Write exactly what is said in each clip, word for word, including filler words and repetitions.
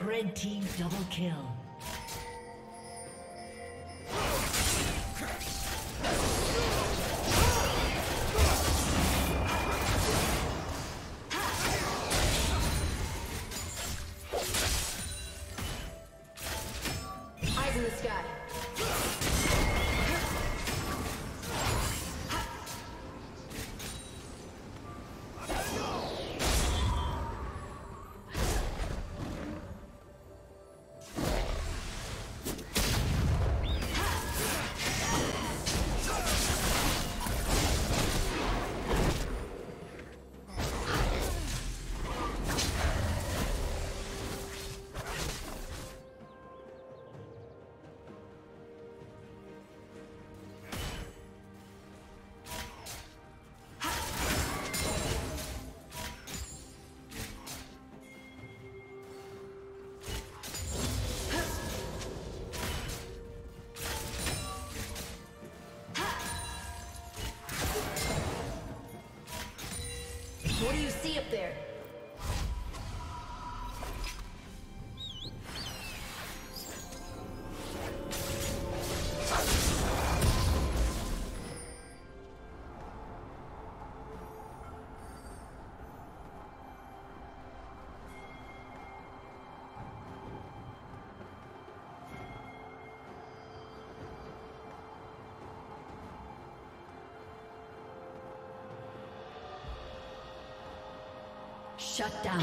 Red team double kill. What do you see up there? Shut down.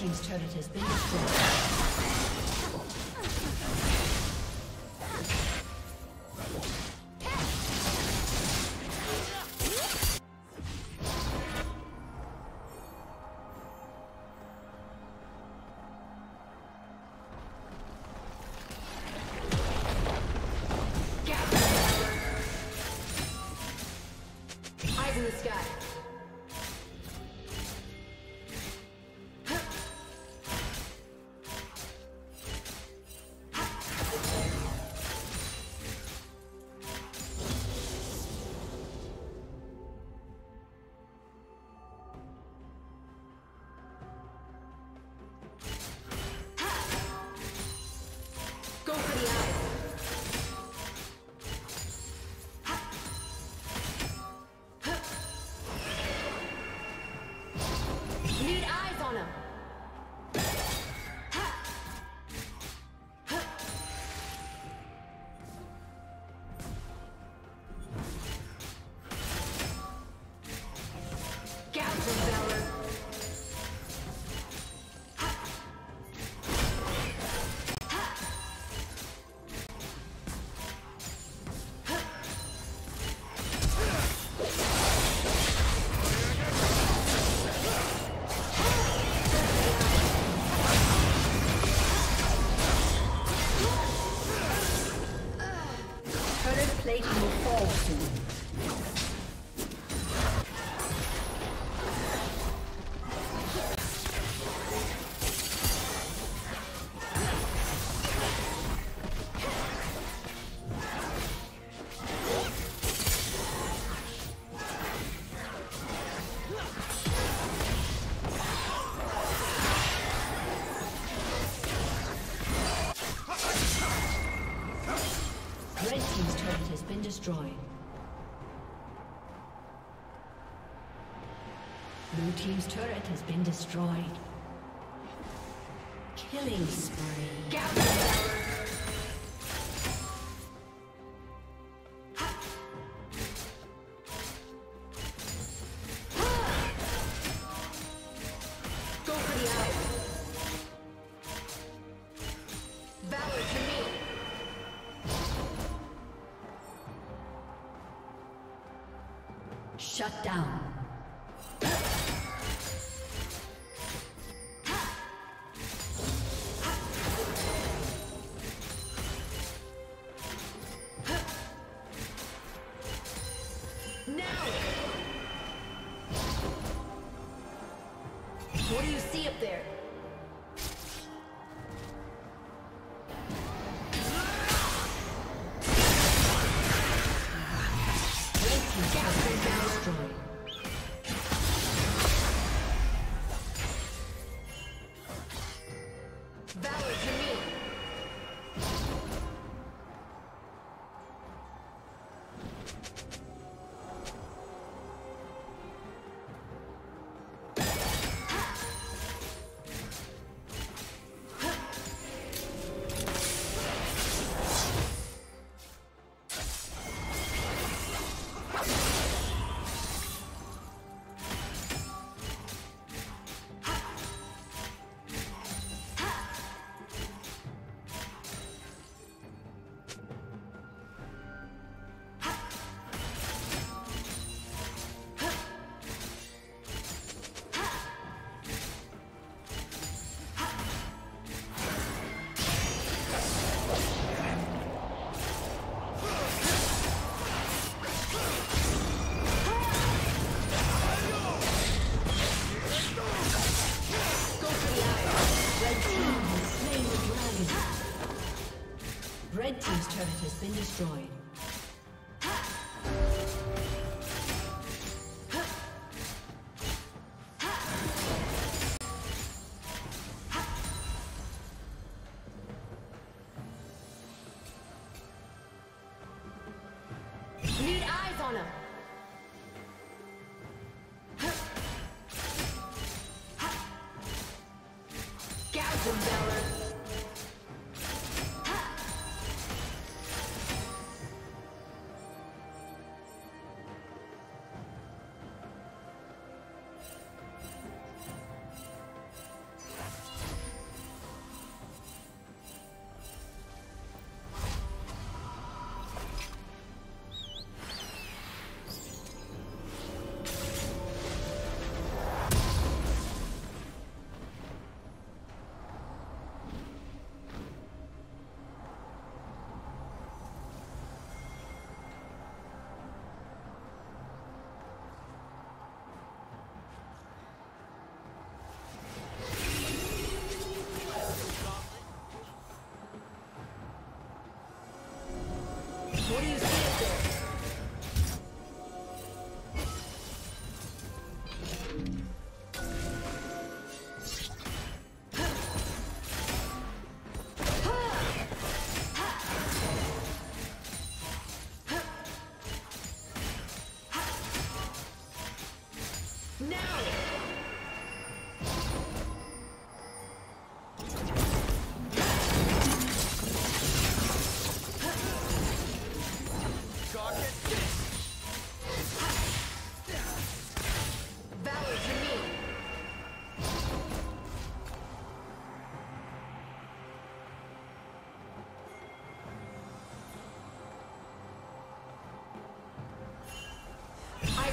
Team's turret has been destroyed. Eyes in the sky. Red Team's turret has been destroyed. Blue Team's turret has been destroyed. Killing spree. Gather! Shut down. Red Team's turret has been destroyed. Need eyes on him. Gouge him, Valor. What do you see?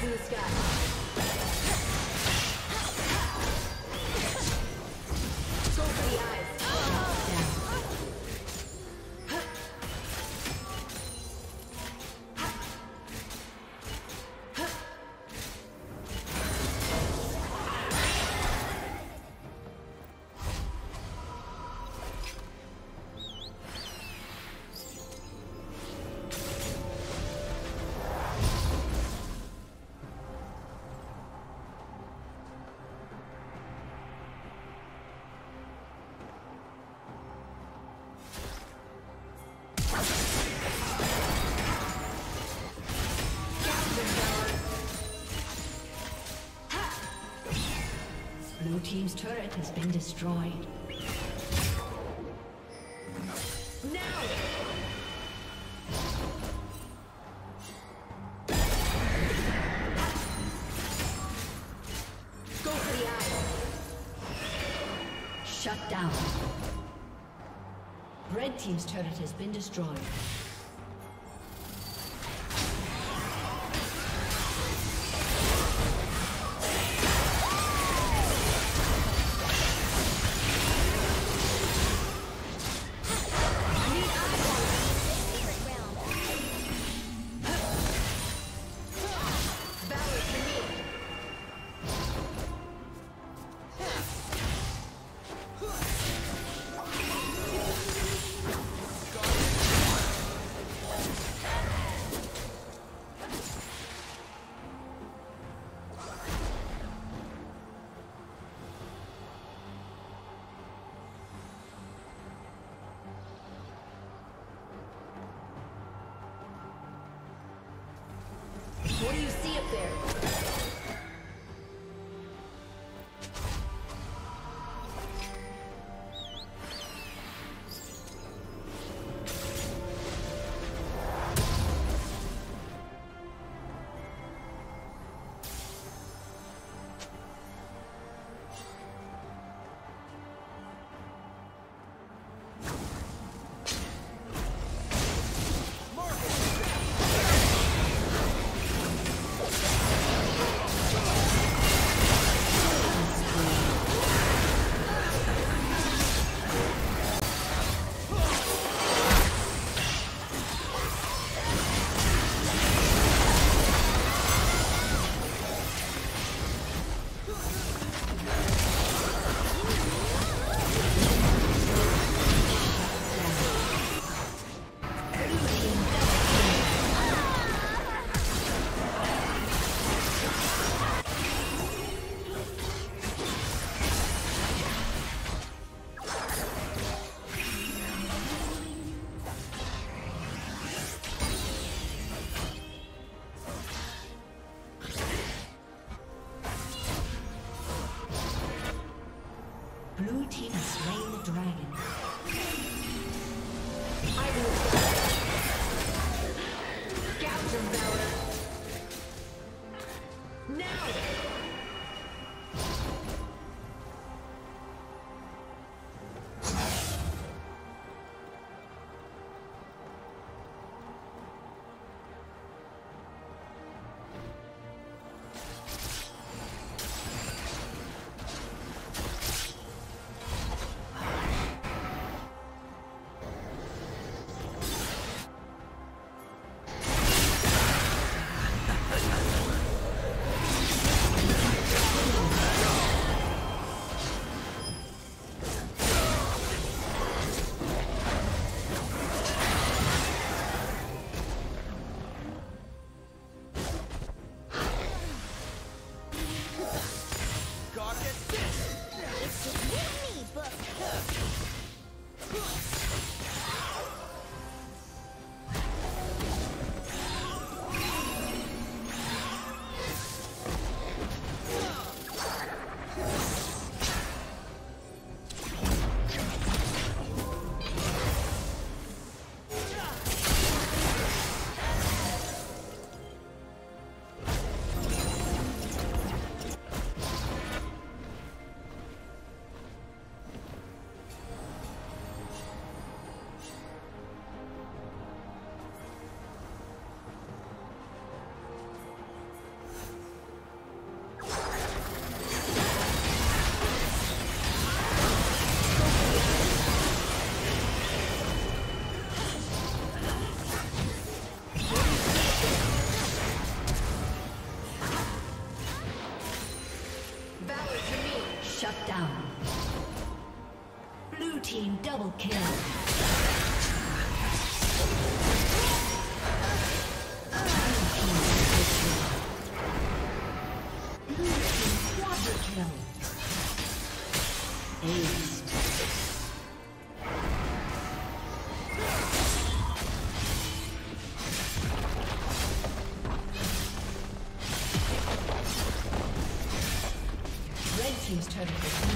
In the sky. team's turret has been destroyed. Team's turret has been destroyed. What do you see up there? Double kill. Blue team quadra kill. Ace. Red team's turret.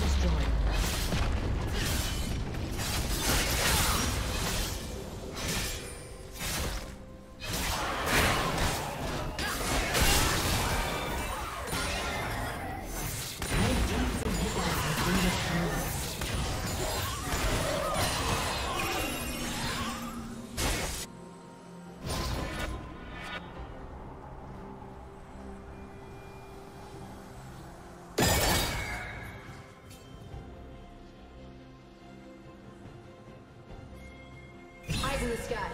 this guy.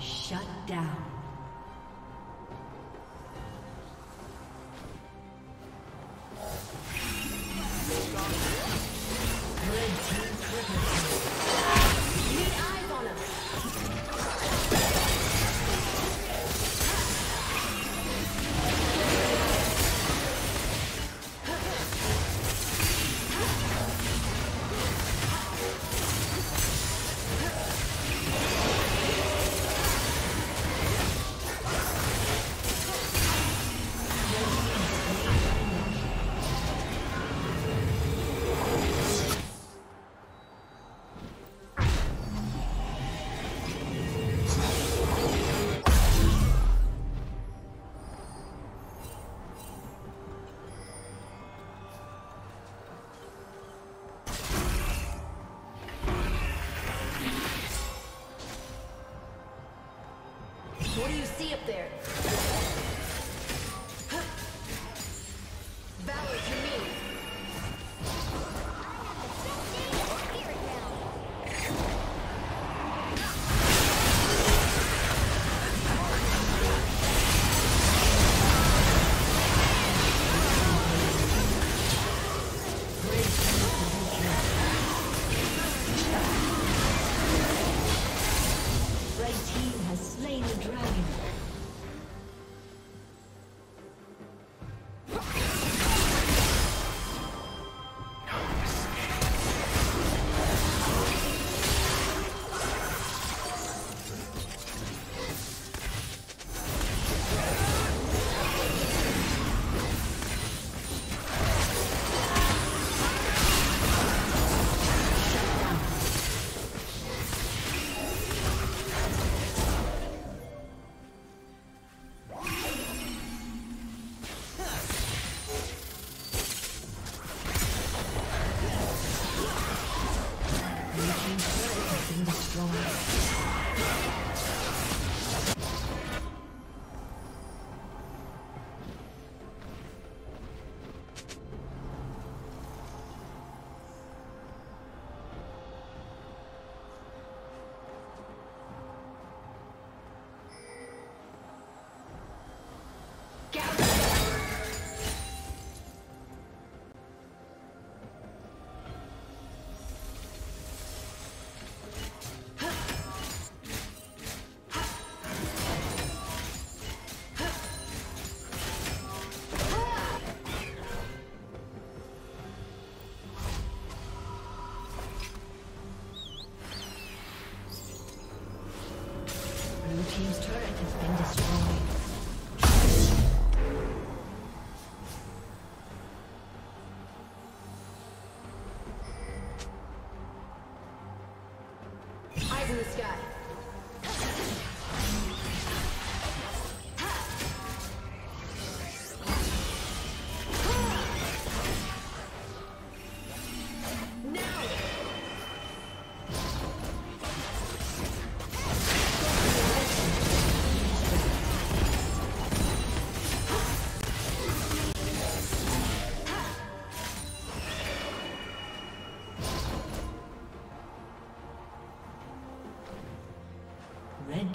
Shut down. What do you see up there? Red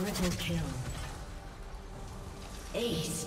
Triple kill. Ace.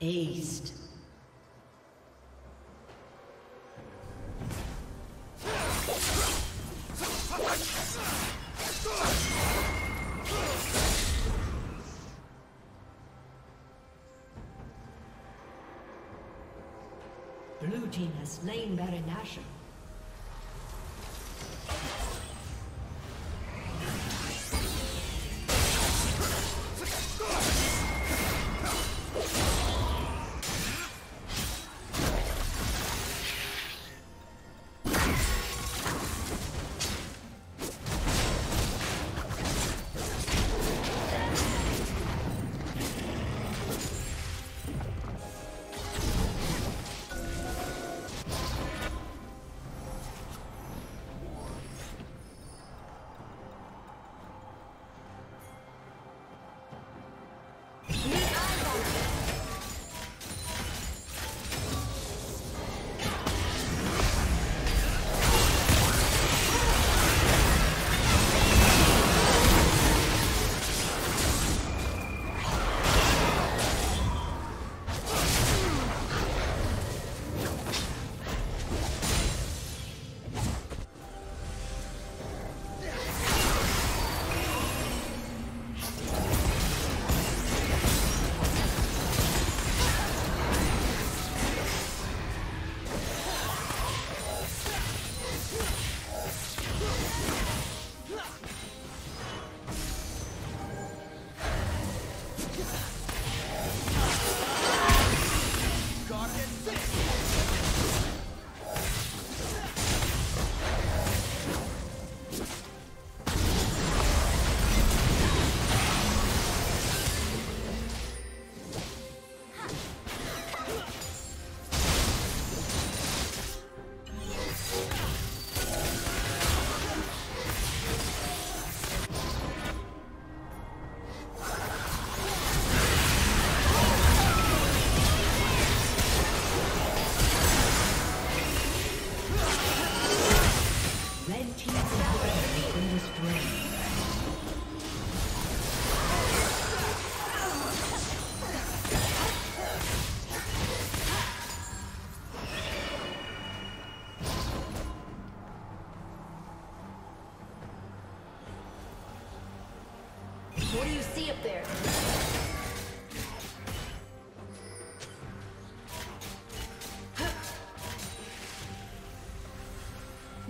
Aced. Blue team has slain Baron Nashor. What do you see up there?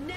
Now!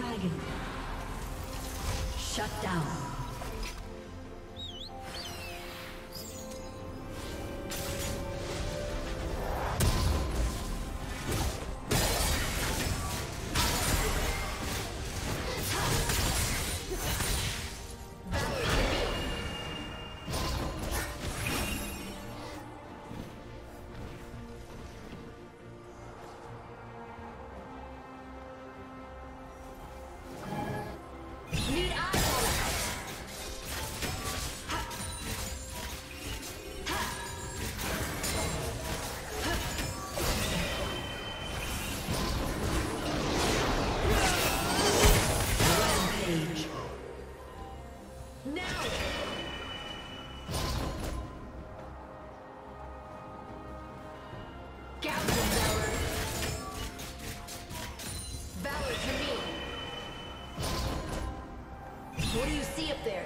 dragon. Shut down. What do you see up there?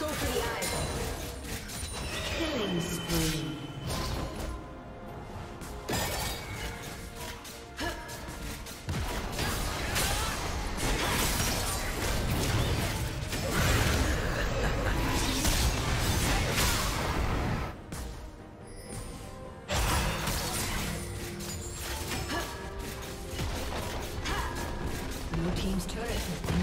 Go for the eye. Killing spree. Team's turret has been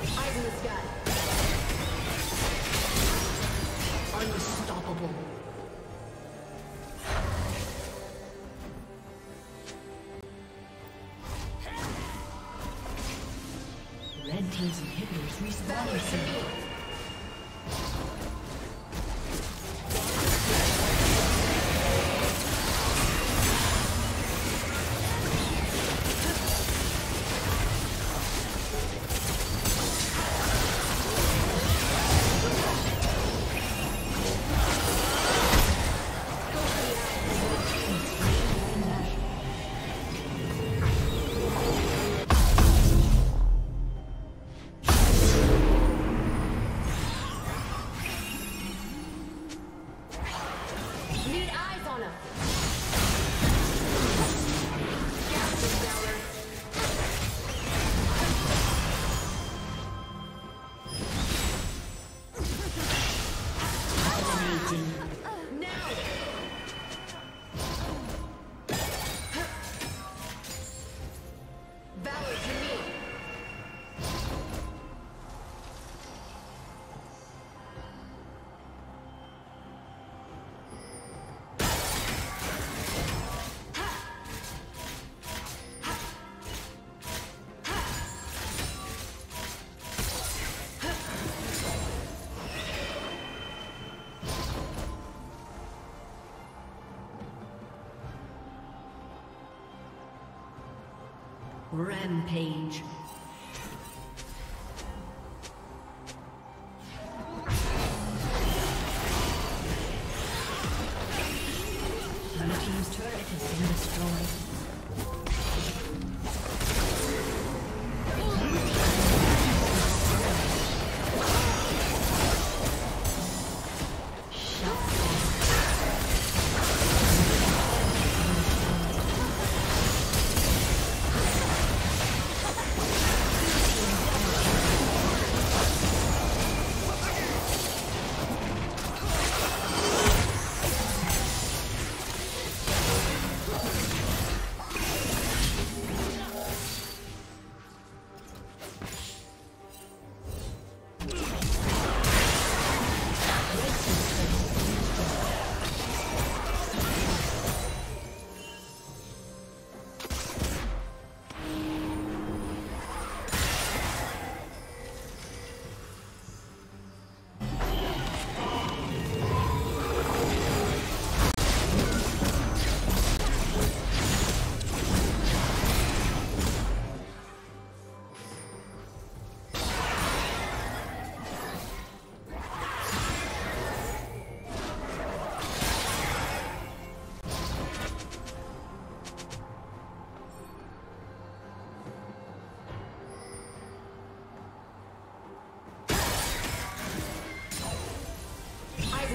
No! Eyes in the sky. Unstoppable. Red team's inhibitors respawning soon. Rampage.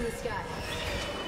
in the sky.